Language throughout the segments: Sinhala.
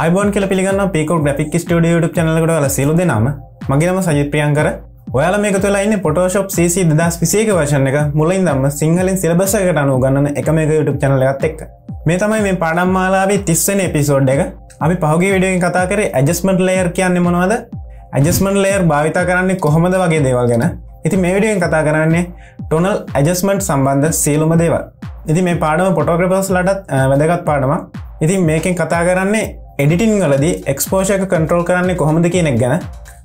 ආයුබෝවන් කියලා පිළිගන්නවා Peacock Graphic Studio YouTube channel එකට ඔයාලා සියලු දෙනාම මගේ නම සජිත් ප්‍රියංකර ඔයාලා මේකතු වෙලා ඉන්නේ Photoshop CC 2021 version එක මුලින් ඉඳන්ම සිංහලෙන් syllabus එකකට අනුව ගන්නන එකම එක YouTube channel එකත් එක්ක මේ තමයි මේ පාඩම් මාලාවේ 30 වෙනි episode එක අපි පහුගිය වීඩියෝ එකෙන් කතා කරේ adjustment layer කියන්නේ මොනවද adjustment layer භාවිතා කරන්නේ කොහොමද වගේ දේවල් ගැන ඉතින් මේ වීඩියෝ එකෙන් කතා කරන්නේ tonal adjustment සම්බන්ධ සියලුම දේවල් ඉතින් මේ පාඩම photographers ලටත් වැදගත් පාඩමක් ඉතින් මේකෙන් කතා කරන්නේ editing වලදී exposure එක control කරන්නේ කොහොමද කියන එක ගැන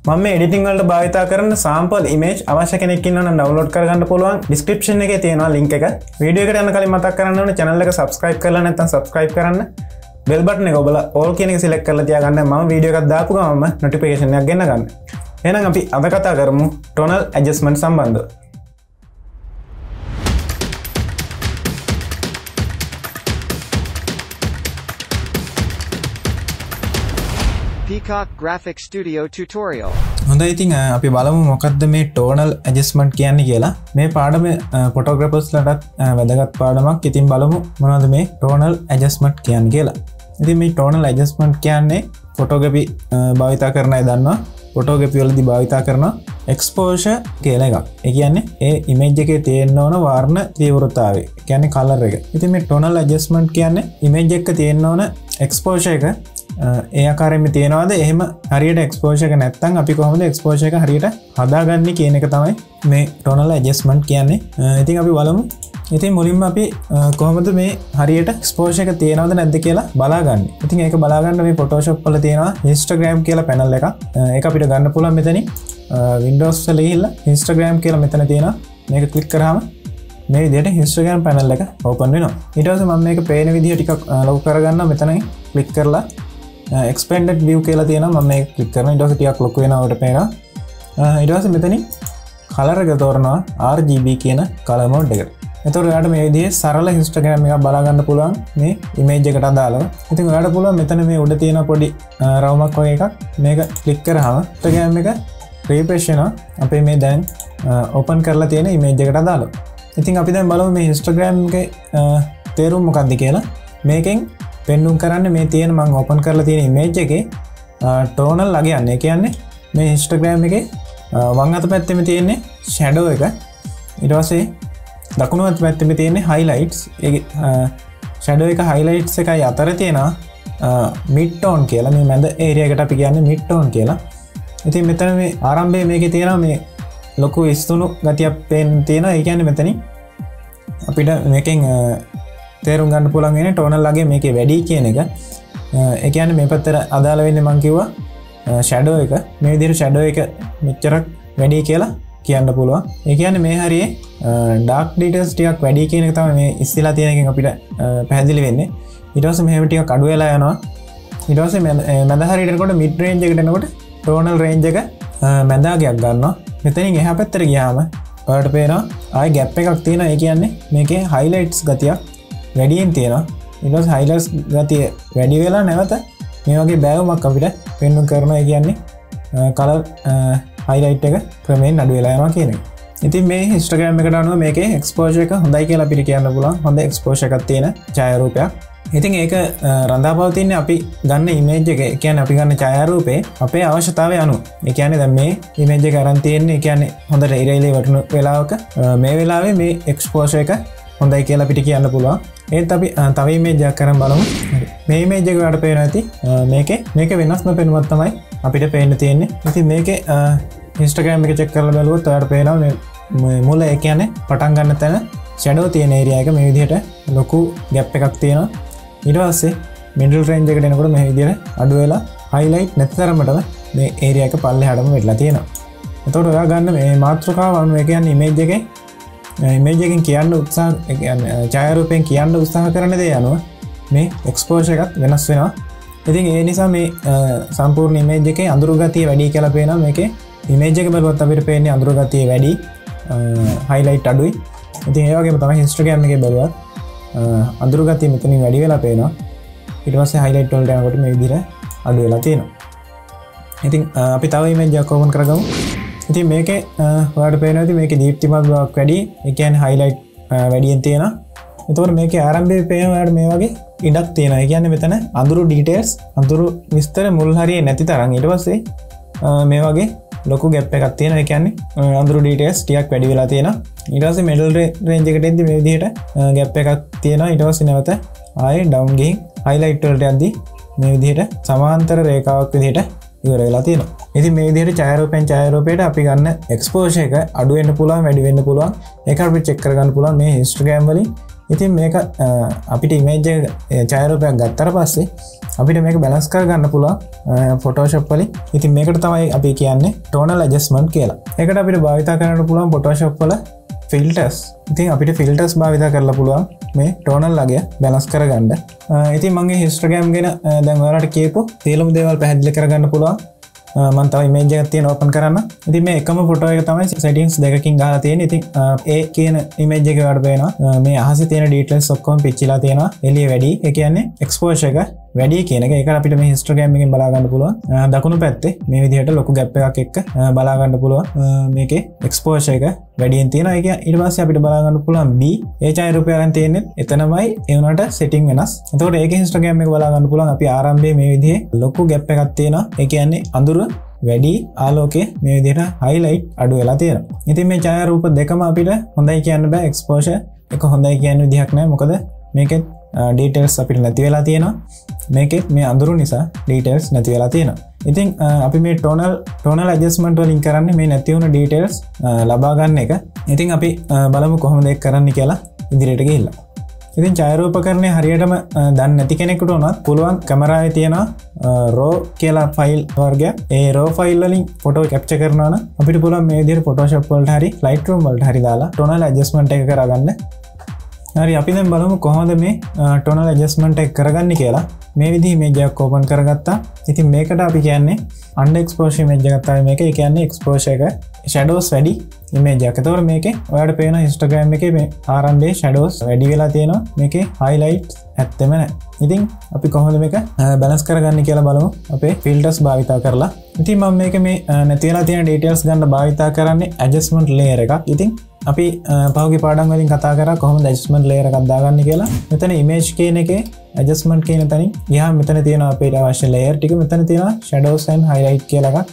මම මේ editing වලට භාවිතා කරන sample image අවශ්‍ය කෙනෙක් ඉන්නවා නම් download කරගන්න පුළුවන් description එකේ තියෙනවා link එක video එකට යන්න කලින් මතක් කරන්න ඕනේ channel එක subscribe කරලා නැත්නම් subscribe කරන්න bell button එක ඔබලා all කියන එක select කරලා තියාගන්න මම video එකක් දාපු ගමන්ම notification එකක් ගෙන්න ගන්න එහෙනම් අපි අද කතා කරමු tonal adjustment සම්බන්ධව Peacock Graphic Studio tutorial. හොඳයි ඉතින් අපි බලමු මොකක්ද මේ tonal adjustment කියන්නේ කියලා. මේ පාඩම photographers ලටත් වැදගත් පාඩමක්. ඉතින් බලමු මොනවද මේ tonal adjustment කියන්නේ කියලා. ඉතින් මේ tonal adjustment කියන්නේ photography භාවිතා කරන අය දන්නවා. photography වලදී භාවිතා කරන exposure කියලා එකක්. ඒ කියන්නේ ඒ image එකේ තියෙන්න ඕන වර්ණ තීව්‍රතාවය. ඒ කියන්නේ color එක. ඉතින් මේ tonal adjustment කියන්නේ image එකක තියෙන්න ඕන exposure එක ඒ ආකාරයෙන්ම තියනවාද එහෙම හරියට exposure එක නැත්නම් අපි කොහොමද exposure එක හරියට හදාගන්නේ කියන එක තමයි මේ tonal adjustment කියන්නේ. ඉතින් අපි බලමු. ඉතින් මුලින්ම අපි කොහොමද මේ හරියට exposure එක තියනවද නැද්ද කියලා බලාගන්න. ඉතින් ඒක බලාගන්න මේ Photoshop වල තියෙනවා Instagram කියලා panel එකක්. ඒක අපිට ගන්න පුළුවන් මෙතනින් Windows වල ගිහිල්ලා Instagram කියලා මෙතන තියෙනවා. මේක click කරාම මේ විදිහට Instagram panel එක open වෙනවා. ඊට පස්සේ මම මේක පේන විදිහ ටිකක් ලොකු කරගන්නවා මෙතනින් click කරලා expanded view කියලා තියෙනවා මම මේක ක්ලික් කරනවා ඊට පස්සේ ටිකක් ලොකු වෙනවා අපිට පේනවා ඊට පස්සේ මෙතනින් color එක තෝරනවා RGB කියන color mode එක. එතකොට ඔයාලට මේ විදිහේ සරල histogram එකක් බලා ගන්න පුළුවන් මේ image එකට අදාළව. ඉතින් ඔයාලට පුළුවන් මෙතන මේ උඩ තියෙන පොඩි රවුමක් වගේ එකක් මේක ක්ලික් කරාම histogram එක refresh වෙනවා අපේ මේ දැන් open කරලා තියෙන image එකට අදාළව. ඉතින් අපි දැන් බලමු මේ histogram එකේ තේරුම මොකක්ද කියලා. මේකෙන් පෙන්නුම් කරන්න මේ තියෙන මම ඕපන් කරලා තියෙන image එකේ tonal ලා කියන්නේ. ඒ කියන්නේ මේ Instagram එකේ වම් අත පැත්තේ තියෙන shadow එක ඊට පස්සේ දකුණු අත පැත්තේ තියෙන highlights ඒ shadow එක highlights එකයි අතර තියෙන mid tone කියලා මේ මැද area එකට අපි කියන්නේ mid tone කියලා. ඉතින් මෙතන මේ ආරම්භයේ මේකේ තියෙනවා මේ ලොකු ඉස්තුණු ගතියක් පේන්න තියෙනවා. ඒ කියන්නේ මෙතනින් අපිට මේකෙන් තේරුම් ගන්න පුළුවන් වෙන්නේ ටෝනල් ලාගේ මේකේ වැඩි කියන එක. ඒ කියන්නේ මේ පැත්තට අදාළ වෙන්නේ මම කිව්වා ෂැඩෝ එක. මේ විදිහට ෂැඩෝ එක මෙච්චරක් වැඩි කියලා කියන්න පුළුවන්. ඒ කියන්නේ මේ හරියේ ඩාර්ක් ඩීටේල්ස් ටිකක් වැඩි කියන එක තමයි මේ ඉස්සෙල්ලා තියෙන එකෙන් අපිට පැහැදිලි වෙන්නේ. ඊට පස්සේ මෙහෙම ටිකක් අඩු වෙලා යනවා. ඊට පස්සේ මැද හරියට එනකොට මිඩ් රේන්ජ් එකට එනකොට ටෝනල් රේන්ජ් එක මැදාගයක් ගන්නවා. මෙතනින් එහා පැත්තට ගියාම ඔයාලට පේනවා ආයේ ගැප් එකක් තියෙනවා. ඒ කියන්නේ මේකේ highlights ගතියක් වැඩියෙන් තියෙනවා. ඊළඟ highlights ගතිය වැඩි වෙලා නැවත මේ වගේ බෑවුමක් අපිට පෙන්වන්න කරනවා. ඒ කියන්නේ color highlight එක ක්‍රමයෙන් අඩු වෙලා යනවා කියන එක. ඉතින් මේ Instagram එකට අනුව මේකේ exposure එක හොඳයි කියලා අපිට කියන්න පුළුවන්. හොඳ exposure එකක් තියෙන ඡායාරූපයක්. ඉතින් ඒක රඳාපවතින අපි ගන්න image එක. ඒ කියන්නේ අපි ගන්න ඡායාරූපේ අපේ අවශ්‍යතාවය අනුව. ඒ කියන්නේ දැන් මේ image එක අරන් තියෙන්නේ. ඒ කියන්නේ හොඳට ඉරෙලි වටන වෙලාවක මේ වෙලාවේ මේ exposure එක හොඳයි කියලා අපිට කියන්න පුළුවන්. ඒත් අපි තව image එකක් කරන් බලමු. මේ image එක වලට පේනවා ඇති මේකේ මේක වෙනස්ම පෙනුමක් තමයි අපිට පේන්න තියෙන්නේ. ඉතින් මේකේ Instagram එක check කරලා බලුවොත් ඔයාලට පේනවා මේ මුල ඒ කියන්නේ පටන් ගන්න තැන shadow තියෙන area එක මේ විදිහට ලොකු gap එකක් තියෙනවා. ඊට පස්සේ middle range එකට එනකොට මේ විදිහට අඩු වෙලා highlight නැති තරමටම මේ area එක පල්ලෙහාටම වෙලා තියෙනවා. එතකොට ඔයා ගන්න මේ මාත්‍රකාව අනුව ඒ කියන්නේ image එකේ image එකෙන් කියන්න උත්සාහ කියන්නේ ඡායාරූපයෙන් කියන්න උත්සාහ කරන දේ යනවා මේ exposure එකත් වෙනස් වෙනවා. ඉතින් ඒ නිසා මේ සම්පූර්ණ image එකේ අඳුරු ගතිය වැඩි කියලා පේනවා. මේකේ image එක බලුවත් අපිට පේන්නේ අඳුරු ගතිය වැඩි highlight අඩුයි. ඉතින් ඒ වගේම තමයි Instagram එකේ බලුවත් අඳුරු ගතිය මෙතනින් වැඩි වෙලා පේනවා. ඊට පස්සේ highlight වලට යනකොට මේ විදිහට අඩු වෙලා තියෙනවා. ඉතින් අපි තව image එකක් ඕපන් කරගමු. ඉතින් මේකේ ඔයාලට පේනවා ඉතින් මේකේ දීප්තිමත් බවක් වැඩි. ඒ කියන්නේ highlight වැඩියෙන් තියෙනවා. එතකොට මේකේ ආරම්භයේ පේන ඔයාලට මේ වගේ ඉඩක් තියෙනවා. ඒ කියන්නේ මෙතන අඳුරු ඩීටේල්ස් අඳුරු විස්තර මුල් හරියේ නැති තරම් ඊට පස්සේ මේ වගේ ලොකු ගැප් එකක් තියෙනවා. ඒ කියන්නේ අඳුරු ඩීටේල්ස් ටිකක් වැඩි වෙලා තියෙනවා. ඊට පස්සේ මිඩල් රේන්ජ් එකට එද්දි මේ විදිහට ගැප් එකක් තියෙනවා. ඊට පස්සේ නැවත ආයේ ඩවුන් ගිහින් highlight වලට යද්දි මේ විදිහට සමාන්තර රේඛාවක් විදිහට ඉවර වෙලා තියෙනවා. ඉතින් මේ විදිහට ඡායාරූපයට අපි ගන්න එක්ස්පෝෂර් එක අඩු වෙන්න පුළුවන්, වැඩි වෙන්න පුළුවන්. ඒක අපි චෙක් කරගන්න පුළුවන් මේ Instagram වලින්. ඉතින් මේක අපිට ඉමේජ් එක ඡායාරූපයක් ගත්තට පස්සේ අපිට මේක බැලන්ස් කරගන්න පුළුවන් Photoshop වලින්. ඉතින් මේකට තමයි අපි කියන්නේ tonal adjustment කියලා. ඒකට අපිට භාවිත කරන්න පුළුවන් Photoshop වල filters. ඉතින් අපිට filters භාවිත කරලා පුළුවන් මේ tonal අගය බැලන්ස් කරගන්න. ඉතින් මගේ Instagram ගැන දැන් ඔයාලට කියපු තේලුම් දේවල් පැහැදිලි කරගන්න පුළුවන්. මම තව image එකක් තියෙන open කරන්න. ඉතින් මේ එකම photo එක තමයි settings දෙකකින් ගහලා තියෙන්නේ. ඉතින් ඒ කියන image එක වලට වෙනවා මේ අහසේ තියෙන details ඔක්කොම පිච්චිලා තියෙනවා. එළිය වැඩි. ඒ කියන්නේ exposure එක වැඩි කියන එක. ඒක අපිට මේ Instagram එකෙන් බලා ගන්න පුළුවන්. දකුණු පැත්තේ මේ විදිහට ලොකු gap එකක් එක්ක බලා ගන්න පුළුවන්. මේකේ exposure එක වැඩියෙන් තියෙනවා. ඒ කියන්නේ ඊට පස්සේ අපිට බලා ගන්න පුළුවන් B. ඒ ඡායාරූපයන් තියෙන්නේ එතනමයි. ඒ වුණාට setting වෙනස්. එතකොට ඒකේ Instagram එක බලා ගන්න පුළුවන්. අපි ආරම්භයේ මේ විදිහේ ලොකු gap එකක් තියෙනවා. ඒ කියන්නේ අඳුර වැඩි, ආලෝකය මේ විදිහට highlight අඩු වෙලා තියෙනවා. ඉතින් මේ ඡායාරූප දෙකම අපිට හොඳයි කියන්න බෑ. exposure එක හොඳයි කියන විදිහක් නෑ. මොකද මේකේ details අපිට නැති වෙලා තියෙනවා. මේකෙත් මේ අඳුරු නිසා details නැති වෙලා තියෙනවා. ඉතින් අපි මේ tonal adjustment වලින් කරන්නේ මේ නැති වුණු details ලබා ගන්න එක. ඉතින් අපි බලමු කොහොමද ඒක කරන්න කියලා ඉදිරියට ගිහිල්ලා. ඉතින් ඡායාරූපකරණය හරියටම දන්නේ නැති කෙනෙකුට උනත් පුළුවන් කැමරාවේ තියෙන raw කියලා ෆයිල් වර්ගයක්. ඒ raw ෆයිල් වලින් ෆොටෝ කැප්චර් කරනවා නම් අපිට පුළුවන් මේ විදිහට Photoshop වලට හරි Lightroom වලට හරි දාලා tonal adjustment එක කරගන්න. හරි අපි දැන් බලමු කොහොමද මේ tonal adjustment එක කරගන්න කියලා. මේ විදිහේ image එකක් open කරගත්තා. ඉතින් මේකට අපි කියන්නේ underexposure image එකක් තමයි මේක. ඒ කියන්නේ exposure එක shadows වැඩි image එකක්. ඒතකොට මේකේ ඔයාලට පේන Instagram එකේ මේ ආරම්භයේ shadows වැඩි වෙලා තියෙනවා. මේකේ highlights ඇත්තෙම නැහැ. ඉතින් අපි කොහොමද මේක balance කරගන්නේ කියලා බලමු අපේ filters භාවිත කරලා. ඉතින් මම මේක මේ නැති වෙලා තියෙන details ගන්න භාවිත කරන්නේ adjustment layer එකක්. ඉතින් අපි පහුගිය පාඩම් වලින් කතා කරා කොහොමද adjustment layer එකක් දාගන්න කියලා. මෙතන image කියන එකේ adjustment කියන තැනින් ගියා මෙතන තියෙනවා අපිට අවශ්‍ය layer ටික. මෙතන තියෙනවා shadows and highlight කියලා එකක්.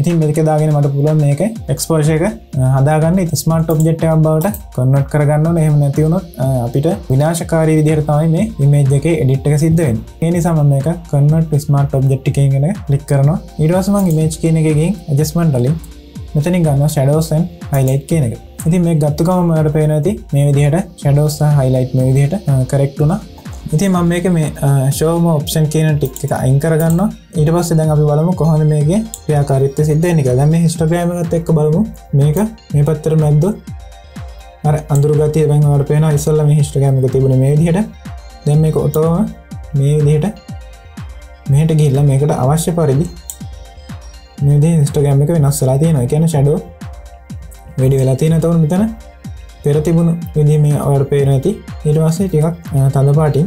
ඉතින් මේක දාගෙන මට පුළුවන් මේක exposure එක හදාගන්න. ඉතින් smart object එකක් බවට convert කරගන්න ඕනේ. එහෙම නැති වුණොත් අපිට විනාශකාරී විදිහට තමයි මේ image එකේ edit එක සිද්ධ වෙන්නේ. ඒ නිසා මම මේක convert smart object එකේ කියන එක click කරනවා. ඊට පස්සේ මම image කියන එකේ ගිහින් adjustment වලින් මෙතනින් ගන්නවා shadows and highlight කියන එක. ඉතින් මේක ගත්ත ගමන් මට පේනවා ඇති මේ විදිහට shadows සහ highlight මේ විදිහට correct වුණා. ඉතින් මම මේක මේ show more option කියන ටික් එක අයින් කරගන්නවා. ඊට පස්සේ දැන් අපි බලමු කොහොමද මේකේ ක්‍රියාකාරීත්වය සිද්ධ වෙන්නේ කියලා. දැන් මේ Instagram එකත් එක්ක බලමු. මේක මේ පැත්තට නැද්දොත් අර අඳුරු ගතිය දැන් ඔයාලට පේනවා. ඉස්සෙල්ලා මේ Instagram එක තිබුණේ මේ විදිහට. දැන් මේක ඔතෝම මේ විදිහට මෙහෙට ගිහිල්ලා මේකට අවශ්‍ය පරිදි මේ විදිහේ Instagram එක වෙනස් වෙලා තියෙනවා. ඒ කියන්නේ shadow වැඩි වෙලා තියෙනවා. එතකොට මෙතන පෙර තිබුණු විදිහේ මේ ඔයාලට පේනවා ඇති. ඊට පස්සේ ටිකක් තද පාටින්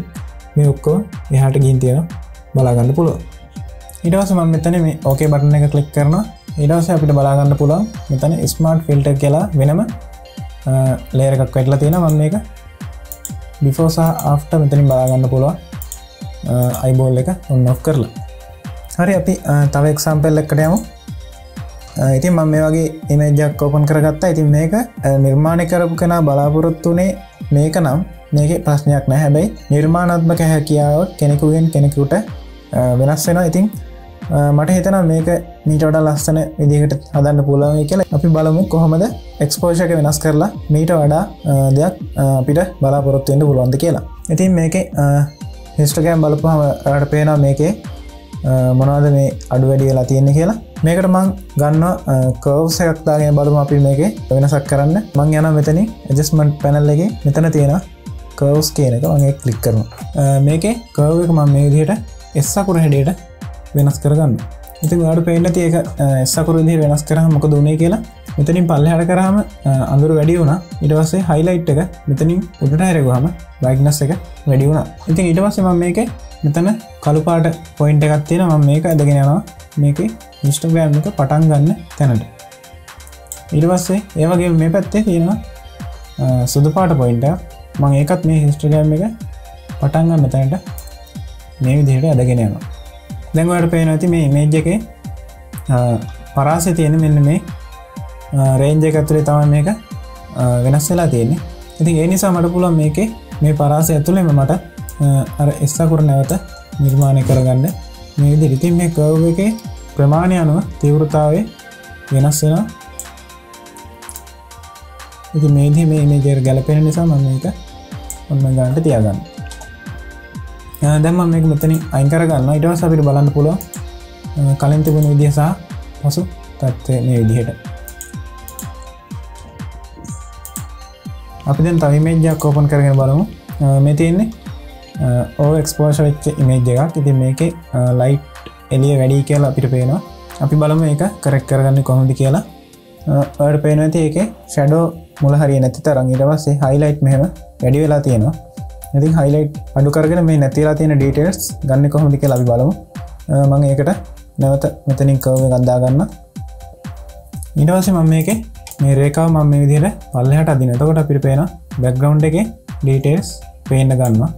මේ ඔක්කොම එහාට ගිහින් තියෙනවා බලා ගන්න පුළුවන්. ඊට පස්සේ මම මෙතන මේ OK බටන් එක ක්ලික් කරනවා. ඊට පස්සේ අපිට බලා ගන්න පුළුවන් මෙතන ස්මාර්ට් ෆිල්ටර් කියලා වෙනම ලේයර් එකක් වැටලා තියෙනවා. මම මේක before සහ after මෙතනින් බලා ගන්න පුළුවන් අයිබෝල් එක on off කරලා. හරි අපි තව එක්සැම්පල් එකකට යමු. ඉතින් මම මේ වගේ image එකක් open කරගත්තා. ඉතින් මේක නිර්මාණය කරපු කෙනා බලාපොරොත්තු වුණේ මේක නම් මේකේ ප්‍රශ්නයක් නැහැ. හැබැයි නිර්මාණාත්මක හැකියාව කෙනෙකුගෙන් කෙනෙකුට වෙනස් වෙනවා. ඉතින් මට හිතෙනවා මේක මීට වඩා ලස්සන විදිහකට හදන්න පුළුවන් කියලා. අපි බලමු කොහොමද exposure එක වෙනස් කරලා මීට වඩා දෙයක් අපිට බලාපොරොත්තු වෙන්න පුළුවන්ද කියලා. ඉතින් මේකේ Instagram බලපුවාම අපිට පේනවා මේකේ මොනවද මේ අඩු වැඩි වෙලා තියෙන්නේ කියලා. මේකට මං ගන්නවා curves එකක් දාගෙන බලමු අපි මේකේ වෙනසක් කරන්න. මං යනවා මෙතනින් adjustment panel එකේ මෙතන තියෙනවා curves කියන එක මම ඒක click කරනවා. මේකේ curve එක මම මේ විදිහට S අකුර හැඩයට වෙනස් කරගන්නවා. ඉතින් ඔයාලට පේන්න තියෙක S අකුර විදිහට වෙනස් කරාම මොකද උනේ කියලා. මෙතනින් පල්ලෙහාට කරාම අඳුර වැඩි වුණා. ඊට පස්සේ highlight එක මෙතනින් උඩට හැරෙගුවාම brightness එක වැඩි වුණා. ඉතින් ඊට පස්සේ මම මේකේ මෙතන කළු පාට point එකක් තියෙනවා. මම මේක අදගෙන යනවා මේකේ Instagram එක පටන් ගන්න තැනට. ඊට පස්සේ ඒ වගේ මේ පැත්තේ තියෙනවා සුදු පාට පොයින්ට් එක. මම ඒකත් මේ Instagram එක වටංගම් මෙතනට මේ විදිහට ඇදගෙන යනවා. දැන් ඔයාලට පේනවා ඇති මේ image එකේ පරාසය තියෙන මෙන්න මේ range එක ඇතුලේ තමයි මේක වෙනස් වෙලා තියෙන්නේ. ඉතින් ඒ නිසා මට පුළුවන් මේකේ මේ පරාසය ඇතුලේම මට අර S අකුර නැවත නිර්මාණය කරගන්න මේ විදිහට. ඉතින් මේ curve එකේ ප්‍රමාණය අනුව තීව්‍රතාවය වෙනස් වෙනවා. ඉතින් මේ විදිහේ මේ image එක ගැලපෙන නිසා මම මේක ඔන්න ගන්නට තියාගන්න. දැන් මම මේක මෙතනින් අයින් කරගන්නවා. ඊට පස්සේ අපිට බලන්න පුළුවන් කලින් තිබුණු විදිහ සහ පසු තත්ත්වය මේ විදිහට. අපි දැන් තව image එකක් open කරගෙන බලමු. මේ තියෙන්නේ over exposure වෙච්ච image එකක්. ඉතින් මේකේ light එළිය වැඩි කියලා අපිට පේනවා. අපි බලමු මේක correct කරගන්නේ කොහොමද කියලා. ඔයාලට පේනවා ඇති ඒකේ shadow මුල හරිය නැති තරම් ඊට පස්සේ highlight මෙහෙම වැඩි වෙලා තියෙනවා. ඉතින් highlight අඩු කරගෙන මේ නැතිලා තියෙන details ගන්න කොහොමද කියලා අපි බලමු. මම ඒකට නැවත මෙතනින් curve එකක් දාගන්න. ඊට පස්සේ මම මේකේ මේ රේඛාව මම මේ විදිහට පල්ලෙහාට අදිනවා. එතකොට අපිට පේනවා background එකේ details පේන්න ගන්නවා.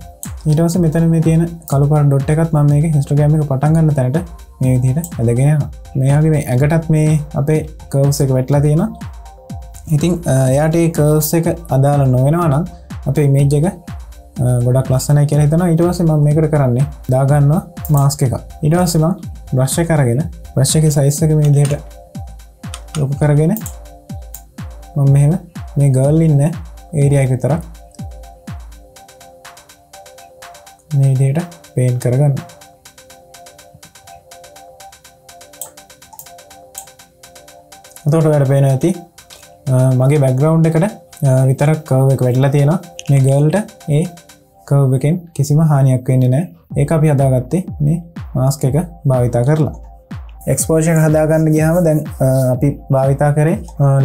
ඊට පස්සේ මෙතන මේ තියෙන කළු පාට ඩොට් එකත් මම මේකේ histogram එක පටන් ගන්න තැනට මේ විදිහට ඇදගෙන යනවා. මේ වගේ මේ ඇඟටත් මේ අපේ curves එක වැටලා තියෙනවා. ඉතින් එයාට මේ curves එක අදාළ නොවෙනවා නම් අපේ image එක ගොඩක් ලස්සනයි කියලා හිතනවා. ඊට පස්සේ මම මේකට කරන්නේ දාගන්නවා mask එක. ඊට පස්සේ මම brush එක අරගෙන brush එකේ size එක මේ විදිහට ලොකු කරගෙන මම මෙහෙම මේ girl ඉන්න area එක විතරක් මේ විදිහට paint කරගන්න. එතකොට ඔයාලට පේනවා ඇති මගේ background එකට විතරක් curve එක වැටලා තියෙනවා. මේ girlට ඒ curve එකෙන් කිසිම හානියක් වෙන්නේ නැහැ. ඒක අපි හදාගත්තේ මේ mask එක භාවිතා කරලා. exposure හදාගන්න ගියාම දැන් අපි භාවිතා කරේ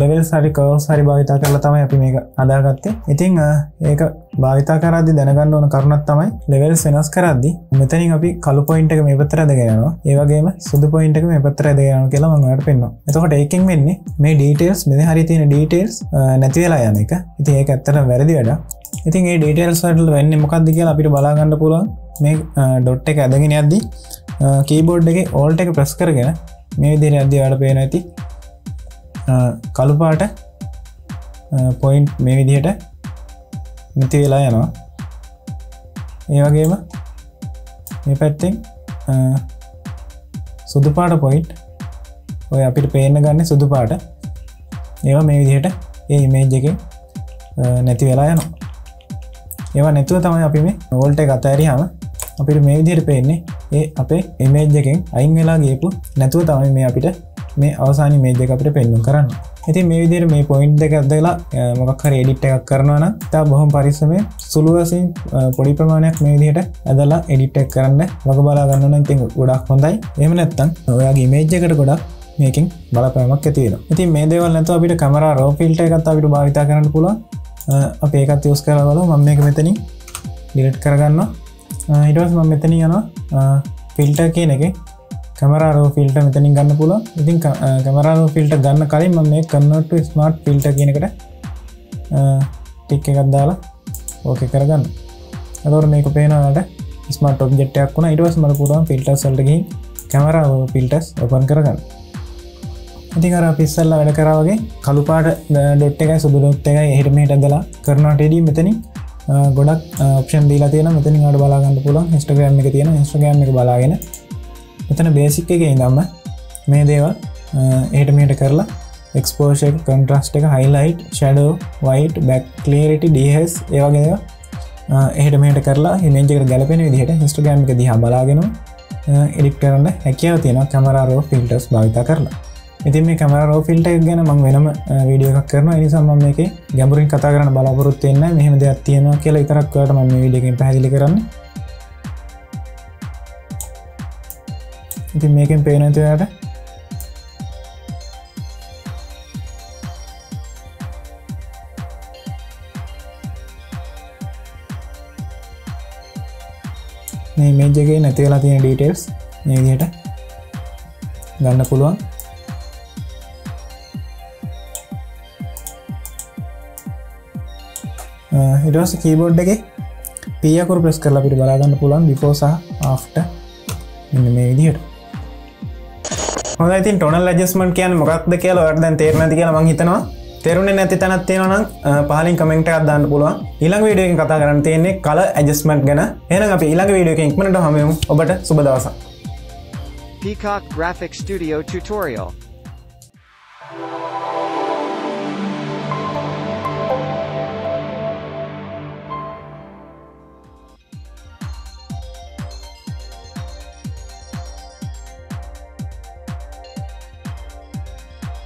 levels හරි curves හරි භාවිතා කරලා තමයි අපි මේක හදාගත්තේ. ඉතින් ඒක භාවිතා කරද්දී දැනගන්න ඕන කරුණක් තමයි levels වෙනස් කරද්දී මෙතනින් අපි කළු point එක මේ පැත්තට ඇදගෙන යනවා. ඒ වගේම සුදු point එක මේ පැත්තට ඇදගෙන යනවා කියලා මම ඔයාලට පෙන්නනවා. එතකොට ඒකෙන් වෙන්නේ මේ details මෙතන හරි තියෙන details නැති වෙලා යන එක. ඉතින් ඒක ඇත්තටම වැරදි වැඩක්. ඉතින් මේ details වලට වෙන්නේ මොකක්ද කියලා අපිට බලා ගන්න පුළුවන් මේ dot එක ඇදගෙන යද්දී කීබෝඩ් එකේ alt එක press කරගෙන මේ විදිහට යද්දී ඔයාලට පේන ඇති කළු පාට point මේ විදිහට නැති වෙලා යනවා. ඒ වගේම මේ පැත්තෙන් සුදු පාට point ඔය අපිට පේන්න ගන්න සුදු පාට ඒවා මේ විදිහට මේ image එකෙන් නැති වෙලා යනවා. ඒවා නැතුව තමයි අපි මේ alt එක අතහැරියාම අපිට මේ විදිහට පේන්නේ ඒ අපේ image එකෙන් අයින් වෙලා ගියපු නැතුව තමයි මේ අපිට මේ අවසාන image එක අපිට පෙන්වන්න කරන්න. ඉතින් මේ විදිහට මේ point දෙක අදලා මොකක් හරි edit එකක් කරනවා නම් තා බොහොම පරිස්සමෙන් සුළු වශයෙන් පොඩි ප්‍රමාණයක් මේ විදිහට අදලා edit එක කරන්න වග බලා ගන්න නම් ඉතින් ගොඩක් හොඳයි. එහෙම නැත්නම් ඔයාගේ image එකට ගොඩක් මේකෙන් බලපෑමක් ඇති වෙනවා. ඉතින් මේ දේවල් නැතුව අපිට camera raw filter එකත් අපිට භාවිත කරන්න පුළුවන්. අපි ඒකත් use කරලා බලමු. මම මේක මෙතනින් delete කරගන්නවා. ඊට පස්සේ මම මෙතන යනවා ෆිල්ටර් කියන එකේ camera raw filter මෙතනින් ගන්න පුළුවන්. ඉතින් camera raw filter ගන්න කලින් මම මේ convert to smart filter කියන එකට ටික් එකක් දාලා okay කරගන්න. එතකොට මේක පේනවා නේද smart object එකක් වුණා. ඊට පස්සේ මම පුළුවන් filters වලට ගිහින් camera raw filters open කරගන්න. ඉතින් අර අපි ඉස්සෙල්ලා වැඩ කරා වගේ කළු පාට dot එකයි සුදු dot එකයි එහෙට මෙහෙට ඇදලා කරනට එදී මෙතනින් ගොඩක් ඔප්ෂන් දීලා තියෙනවා. මෙතනින් ඔයාලට බලා ගන්න පුළුවන් Instagram එක තියෙනවා. Instagram එක බලාගෙන මෙතන බේසික් එකේ ඉඳන්ම මේ දේවල් එහෙට මෙහෙට කරලා exposure එක, contrast එක, highlight, shadow, white, back, clarity, DHS ඒ වගේ දේවල් එහෙට මෙහෙට කරලා image එකට ගැලපෙන විදිහට Instagram එක දිහා බලාගෙන edit කරන්න හැකියාව තියෙනවා camera raw filters භාවිත කරලා. ඉතින් මේ camera raw filter එක ගැන මම වෙනම වීඩියෝ එකක් කරනවා. ඒ නිසා මම මේකේ ගැඹුරින් කතා කරන්න බලාපොරොත්තු වෙන්නේ නැහැ. මෙහෙම දෙයක් තියෙනවා කියලා විතරක් ඔයාලට මම මේ වීඩියෝ එකෙන් පැහැදිලි කරන්නේ. ඉතින් මේකෙන් පේනවා ඔයාලට මේ image එකේ නැති වෙලා තියෙන details මේ විදිහට ගන්න පුළුවන්. ඊට පස්සේ keyboard එකේ P එකකර press කරලා අපිට බලා ගන්න පුළුවන් before සහ after මෙන්න මේ විදිහට. හොඳයි ඉතින් tonal adjustment කියන්නේ මොකක්ද කියලා ඔයාලට දැන් තේරෙන්නේ නැති කියලා මම හිතනවා. තේරුනේ නැති තැනක් තියෙනවා නම් පහලින් comment එකක් දාන්න පුළුවන්. ඊළඟ වීඩියෝ එකකින් කතා කරන්න තියෙන්නේ color adjustment ගැන. එහෙනම් අපි ඊළඟ වීඩියෝ එකකින් ඉක්මනට හමු වෙමු. ඔබට සුබ දවසක්. Peacock Graphic Studio tutorial.